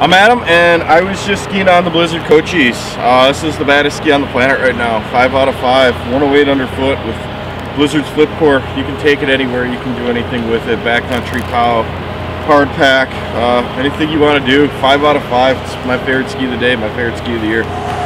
I'm Adam, and I was just skiing on the Blizzard Cochise. This is the baddest ski on the planet right now. 5 out of 5, 108 underfoot with Blizzard's Flipcore. You can take it anywhere. You can do anything with it. Backcountry, POW, hard pack, anything you want to do. 5 out of 5. It's my favorite ski of the day, my favorite ski of the year.